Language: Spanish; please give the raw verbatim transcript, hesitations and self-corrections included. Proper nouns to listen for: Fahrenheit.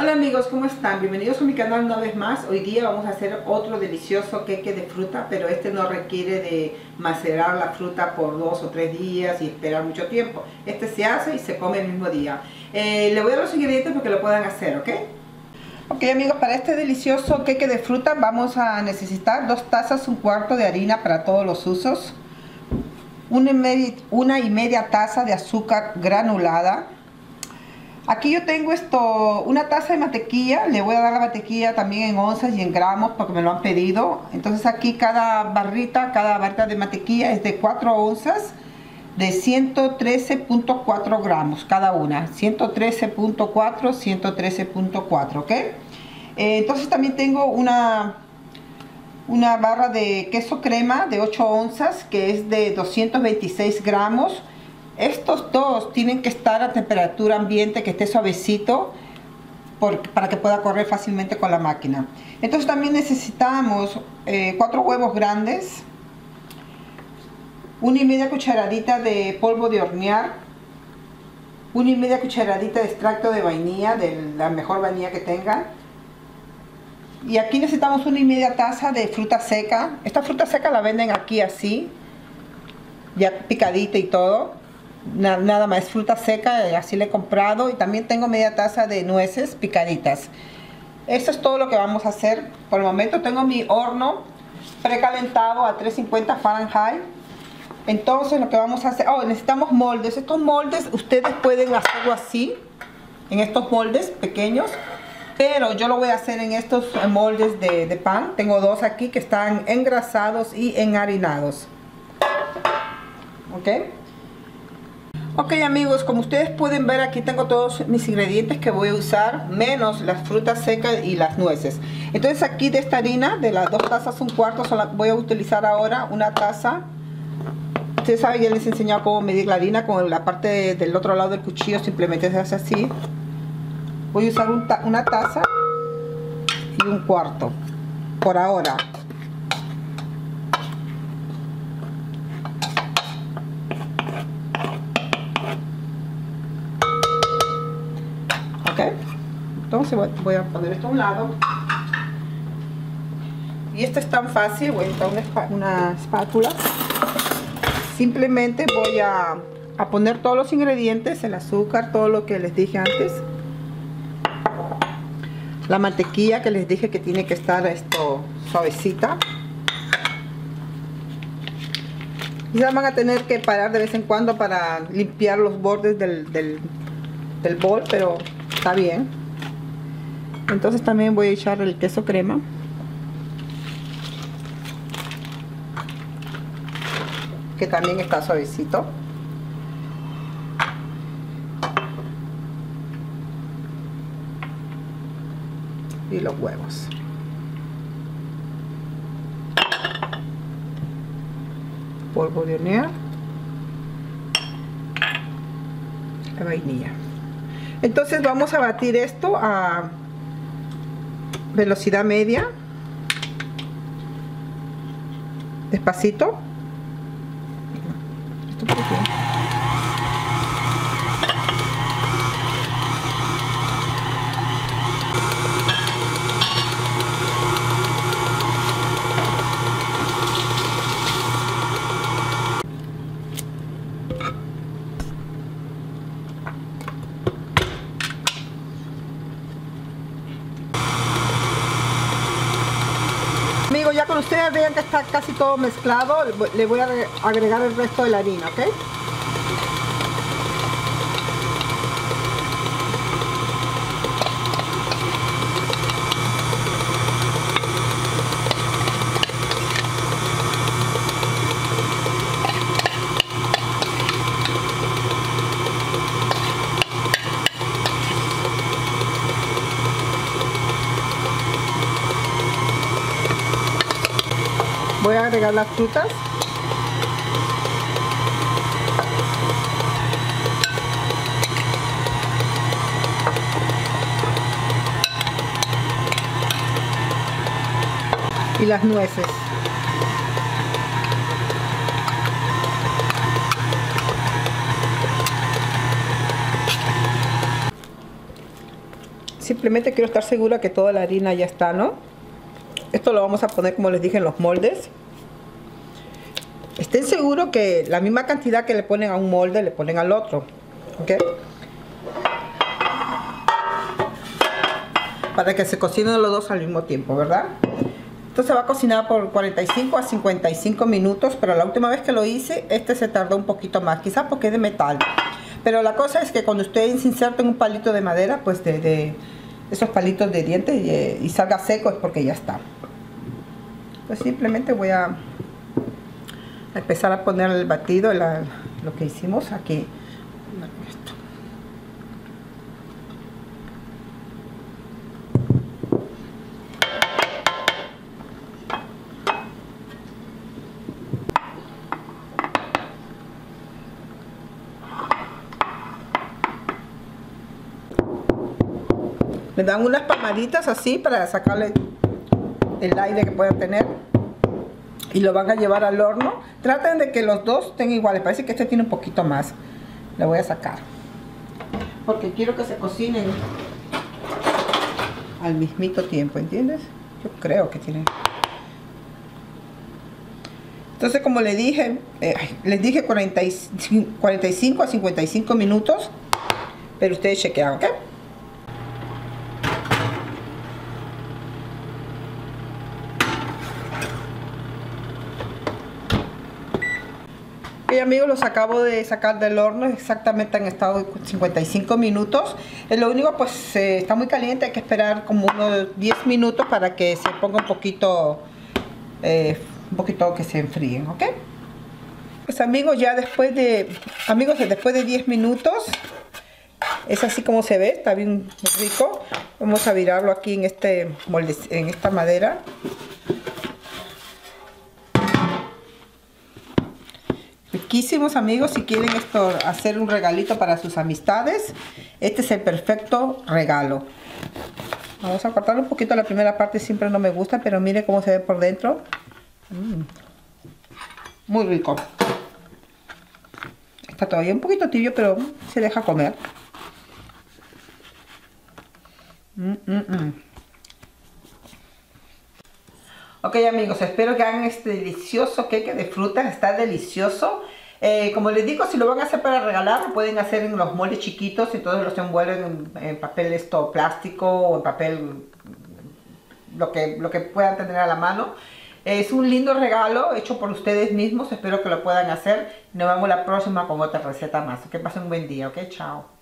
Hola amigos, ¿cómo están? Bienvenidos a mi canal una vez más. Hoy día vamos a hacer otro delicioso queque de fruta, pero este no requiere de macerar la fruta por dos o tres días y esperar mucho tiempo. Este se hace y se come el mismo día. Eh, le voy a dar los ingredientes porque lo puedan hacer, ¿ok? Ok amigos, para este delicioso queque de fruta vamos a necesitar dos tazas, un cuarto de harina para todos los usos, una y media, una y media taza de azúcar granulada. Aquí yo tengo esto, una taza de mantequilla. Le voy a dar la mantequilla también en onzas y en gramos porque me lo han pedido. Entonces aquí cada barrita, cada barrita de mantequilla es de cuatro onzas de ciento trece punto cuatro gramos cada una. ciento trece punto cuatro, ciento trece punto cuatro, ¿ok? Eh, entonces también tengo una, una barra de queso crema de ocho onzas que es de doscientos veintiséis gramos. Estos dos tienen que estar a temperatura ambiente, que esté suavecito, por, para que pueda correr fácilmente con la máquina. Entonces también necesitamos eh, cuatro huevos grandes, una y media cucharadita de polvo de hornear, una y media cucharadita de extracto de vainilla, de la mejor vainilla que tengan. Y aquí necesitamos una y media taza de fruta seca. Esta fruta seca la venden aquí así, ya picadita y todo. Nada más, fruta seca, así le he comprado. Y también tengo media taza de nueces picaditas. Esto es todo lo que vamos a hacer. Por el momento tengo mi horno precalentado a trescientos cincuenta Fahrenheit. Entonces lo que vamos a hacer, oh, necesitamos moldes. Estos moldes ustedes pueden hacerlo así, en estos moldes pequeños, pero yo lo voy a hacer en estos moldes de, de pan. Tengo dos aquí que están engrasados y enharinados. Ok. Ok amigos, como ustedes pueden ver, aquí tengo todos mis ingredientes que voy a usar, menos las frutas secas y las nueces. Entonces aquí de esta harina, de las dos tazas, un cuarto, solo voy a utilizar ahora una taza. Ustedes saben, ya les he enseñado cómo medir la harina con la parte de, del otro lado del cuchillo, simplemente se hace así. Voy a usar un ta- una taza y un cuarto, por ahora. Entonces voy a poner esto a un lado. Y esto es tan fácil, voy a usar una espátula. Simplemente voy a, a poner todos los ingredientes, el azúcar, todo lo que les dije antes. La mantequilla que les dije que tiene que estar esto suavecita. Quizás van a tener que parar de vez en cuando para limpiar los bordes del, del, del bol, pero está bien. Entonces también voy a echar el queso crema. Que también está suavecito. Y los huevos. Polvo de hornear. La vainilla. Entonces vamos a batir esto a velocidad media, despacito. Esto por aquí. Ya cuando ustedes vean que está casi todo mezclado, le voy a agregar el resto de la harina, ¿ok? Voy a agregar las frutas. Y las nueces. simplemente quiero estar segura que toda la harina ya está, ¿no? Esto lo vamos a poner, como les dije, en los moldes. Estén seguros que la misma cantidad que le ponen a un molde, le ponen al otro, ¿ok? Para que se cocinen los dos al mismo tiempo, ¿verdad? Esto se va a cocinar por cuarenta y cinco a cincuenta y cinco minutos, pero la última vez que lo hice, este se tardó un poquito más, quizás porque es de metal. Pero la cosa es que cuando ustedes inserten un palito de madera, pues de, de esos palitos de dientes y, y salga seco, es porque ya está. Entonces simplemente voy a empezar a poner el batido, la, lo que hicimos aquí. Le dan unas palmaditas así para sacarle el aire que pueda tener y lo van a llevar al horno. Traten de que los dos estén iguales. Parece que este tiene un poquito más. Le voy a sacar porque quiero que se cocinen al mismito tiempo, ¿entiendes? Yo creo que tienen. Entonces, como les dije, eh, les dije cuarenta y cinco a cincuenta y cinco minutos, pero ustedes chequean, ¿ok? Ok, amigos, los acabo de sacar del horno, exactamente han estado cincuenta y cinco minutos. Lo único, pues eh, está muy caliente, hay que esperar como unos diez minutos para que se ponga un poquito, eh, un poquito que se enfríen, ¿ok? Pues amigos, ya después de, amigos, después de diez minutos, es así como se ve, está bien rico. Vamos a virarlo aquí en este molde, en esta madera. Riquísimos, amigos. Si quieren esto, hacer un regalito para sus amistades, este es el perfecto regalo. Vamos a cortar un poquito la primera parte, siempre no me gusta, pero mire cómo se ve por dentro. Mm. Muy rico. Está todavía un poquito tibio, pero se deja comer. Mm, mm, mm. Ok, amigos, espero que hagan este delicioso queque de frutas, está delicioso. Eh, como les digo, si lo van a hacer para regalar, lo pueden hacer en los moldes chiquitos y todos los envuelven en, en papel esto plástico o en papel lo que, lo que puedan tener a la mano. Eh, es un lindo regalo hecho por ustedes mismos, espero que lo puedan hacer. Nos vemos la próxima con otra receta más. Que pasen un buen día, ok, chao.